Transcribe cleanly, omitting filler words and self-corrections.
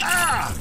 Ah!